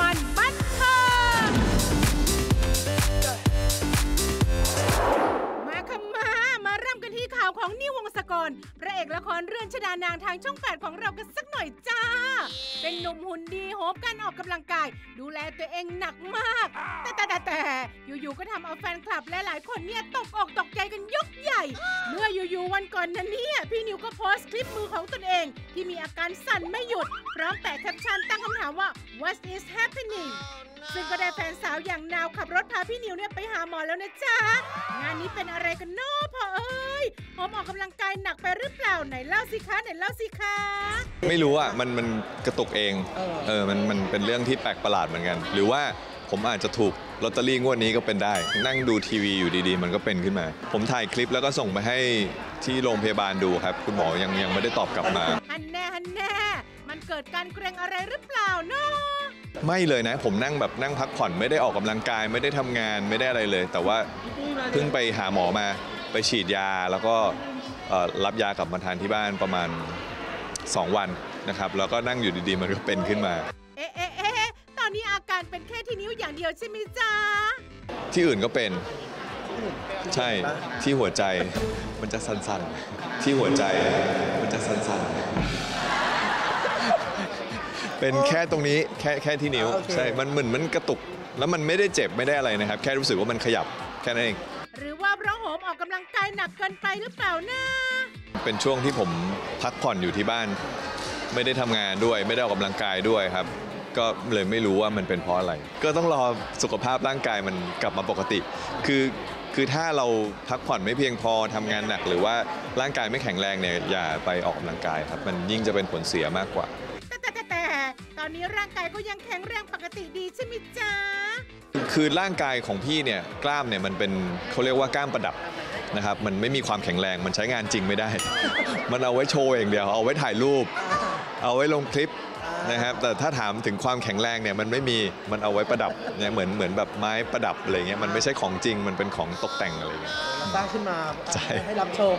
มันบันเทิงมาค่ะมาเริ่มกันที่ข่าวของนิว วงศกรพระเอกละครเรื่องชฎานางทางช่อง 8ของเรากันสักหน่อยจ้าเป็นหนุ่มหุ่นดีโหบการออกกำลังกายดูแลตัวเองหนักมากแต่อยู่ๆก็ทำเอาแฟนคลับหลายๆคนเนี่ยตกอกตกใจกันยกใหญ่เมื่ออยู่ๆวันก่อนนั้นเนี่ยพี่นิวก็โพสต์คลิปมือของตนเองที่มีอาการสั่นไม่หยุดพร้อมแปะแคปชั่นตั้งคำถามว่า what is happening ซึ่งก็ได้แฟนสาวอย่างนาวขับรถพาพี่นิวเนี่ยไปหาหมอแล้วนะจ๊ะงานนี้เป็นอะไรกันเนาะพ่อเอ้ยผมออกกำลังกายหนักไปหรือเปล่าไหนเล่าสิคะไม่รู้อ่ะมันกระตุกเองมันเป็นเรื่องที่แปลกประหลาดเหมือนกันหรือว่าผมอาจจะถูกลอตเตอรี่งวดนี้ก็เป็นได้นั่งดูทีวีอยู่ดีๆมันก็เป็นขึ้นมาผมถ่ายคลิปแล้วก็ส่งไปให้ที่โรงพยาบาลดูครับคุณหมอยังไม่ได้ตอบกลับมาฮันแน่มันเกิดการเกรงอะไรหรือเปล่าเนาะไม่เลยนะผมนั่งพักผ่อนไม่ได้ออกกำลังกายไม่ได้ทำงานไม่ได้อะไรเลยแต่ว่าเพิ่งไปหาหมอมาไปฉีดยาแล้วก็รับยากลับมาทานที่บ้านประมาณ2วันนะครับแล้วก็นั่งอยู่ดีๆมันก็เป็นขึ้นมาตอนนี้อาการเป็นแค่ที่นิ้วอย่างเดียวใช่ไหมจ๊ะที่อื่นก็เป็นใช่ที่หัวใจมันจะสั่นๆที่หัวใจมันจะสั่นๆเป็นแค่ตรงนี้แค่ที่นิ้วใช่มันเหมือนมันกระตุกแล้วมันไม่ได้เจ็บไม่ได้อะไรนะครับแค่รู้สึกว่ามันขยับแค่นั้นเองหรือว่าเพราะผมออกกำลังกายหนักเกินไปหรือเปล่านะเป็นช่วงที่ผมพักผ่อนอยู่ที่บ้านไม่ได้ทำงานด้วยไม่ได้ออกกำลังกายด้วยครับก็เลยไม่รู้ว่ามันเป็นเพราะอะไรก็ต้องรอสุขภาพร่างกายมันกลับมาปกติคือถ้าเราพักผ่อนไม่เพียงพอทำงานหนักหรือว่าร่างกายไม่แข็งแรงเนี่ยอย่าไปออกกำลังกายครับมันยิ่งจะเป็นผลเสียมากกว่าแต่ตอนนี้ร่างกายก็ยังแข็งแรงปกติดีใช่ไหมจ๊ะคือร่างกายของพี่เนี่ยกล้ามเนี่ยมันเป็นเขาเรียกว่ากล้ามประดับนะครับมันไม่มีความแข็งแรงมันใช้งานจริงไม่ได้ มันเอาไว้โชว์อย่างเดียวเอาไว้ถ่ายรูปเอาไว้ลงคลิปนะครับแต่ถ้าถามถึงความแข็งแรงเนี่ยมันไม่มีมันเอาไว้ประดับเนี่ยเหมือนแบบไม้ประดับอะไรเงี้ยมันไม่ใช่ของจริงมันเป็นของตกแต่งอะไรเงี้ยสร้างขึ้นมาให้รับชม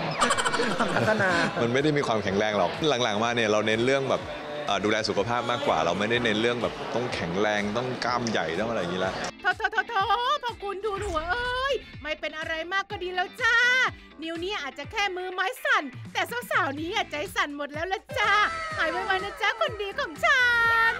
พัฒนามันไม่ได้มีความแข็งแรงหรอกหลังๆมาเนี่ยเราเน้นเรื่องแบบดูแลสุขภาพมากกว่าเราไม่ได้เน้นเรื่องแบบต้องแข็งแรงต้องกล้ามใหญ่ต้องอะไรอย่างนี้ละโธ่พอคุณดูหัวเอ้ยไม่เป็นอะไรมากก็ดีแล้วจ้านิ้วนี้อาจจะแค่มือไม้สั่นแต่สาวๆนี้ใจสั่นหมดแล้วละจ้าหายไวๆนะจ้าคนดีของฉัน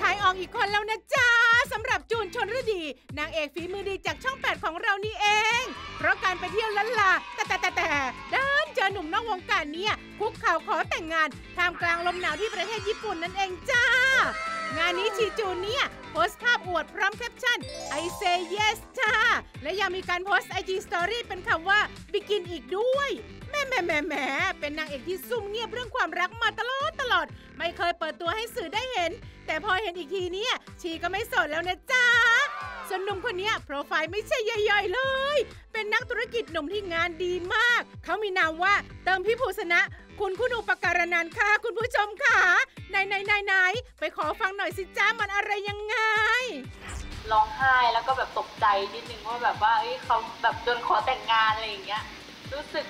ขายออกอีกคนแล้วนะจ้าสำหรับจูนชลฤดีนางเอกฝีมือดีจากช่อง 8ของเรานี่เองเพราะการไปเที่ยวล้านลาแต่ด้านเจอหนุ่มนอกวงการเนี่ยคุกเข่าขอแต่งงานท่ามกลางลมหนาวที่ประเทศญี่ปุ่นนั่นเองจ้างานนี้ชีจูนเนี่ยโพสต์ภาพอวดพร้อมแคปชั่น I say yes จ้าและยังมีการโพสต์ IG Story เป็นคำว่า begin อีกด้วยแหมเป็นนางเอกที่ซุ่มเงียบเรื่องความรักมาตลอดไม่เคยเปิดตัวให้สื่อได้เห็นแต่พอเห็นอีกทีเนี่ยชีก็ไม่โสดแล้วนะจ้าส่วนหนุ่มคนนี้โปรไฟล์ไม่ใช่ย่อยๆเลยเป็นนักธุรกิจหนุ่มที่งานดีมากเขามีนามว่าเติมพิภูสนะคุณอุปการนันท์ค่ะคุณผู้ชมค่ะไหนไปขอฟังหน่อยสิจ้ามันอะไรยังไงร้องไห้แล้วก็แบบตกใจนิดนึงว่าแบบว่าเฮ้ยเขาแบบโดนขอแต่งงานอะไรอย่างเงี้ยรู้สึก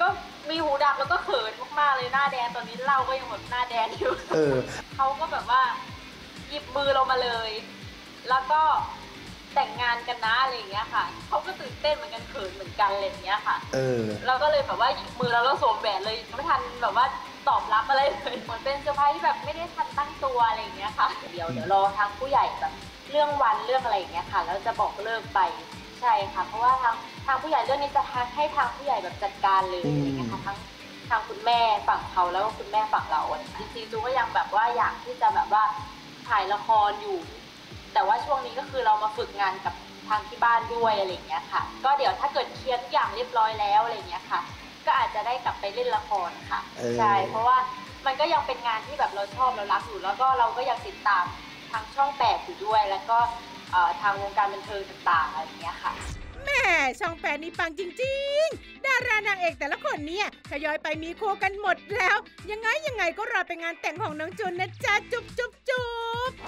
ก็มีหูดับแล้วก็เขินมากๆเลยหน้าแดงตอนนี้เราก็ยังแบบหน้าแดงอยู่ เขาก็แบบว่าหยิบมือเรามาเลยแล้วก็แต่งงานกันนะอะไรอย่างเงี้ยค่ะเขาก็ตื่นเต้นเหมือนกันเขินเหมือนกันอะไรอย่างเงี้ยค่ะเราก็เลยแบบว่าหยิบมือแล้วก็สวมแหวนเลยไม่ทันแบบว่าตอบรับอะไรเลยเหมือนเป็นเซอร์ไพรส์ที่แบบไม่ได้ทันตั้งตัวอะไรอย่างเงี้ยค่ะเดี๋ยวรอทางผู้ใหญ่แบบเรื่องวันเรื่องอะไรอย่างเงี้ยค่ะแล้วจะบอกเลิกไปใช่ค่ะเพราะว่าทางผู้ใหญ่เรื่องนี้จะให้ทางผู้ใหญ่แบบจัดการเลยนะคะทางคุณแม่ฝั่งเขาแล้วก็คุณแม่ฝั่งเราจริงๆจูก็ยังแบบว่าอยากที่จะแบบว่าถ่ายละครอยู่แต่ว่าช่วงนี้ก็คือเรามาฝึกงานกับทางที่บ้านด้วยอะไรอย่างเงี้ยค่ะก็เดี๋ยวถ้าเกิดเคลียร์ทุกอย่างเรียบร้อยแล้วอะไรอย่างเงี้ยค่ะก็อาจจะได้กลับไปเล่นละครค่ะใช่เพราะว่ามันก็ยังเป็นงานที่แบบเราชอบเรารักอยู่แล้วก็เราก็ยังติดตามทางช่อง 8อยู่ด้วยแล้วก็ทางวงการบันเทิงต่างๆอะไรอย่างเงี้ยค่ะแม่ช่อง 8นี่ปังจริงๆดารานางเอกแต่ละคนเนี่ยทยอยไปมีคู่กันหมดแล้วยังไงก็รอไปงานแต่งของน้องจูนนะจ๊ะจุ๊บ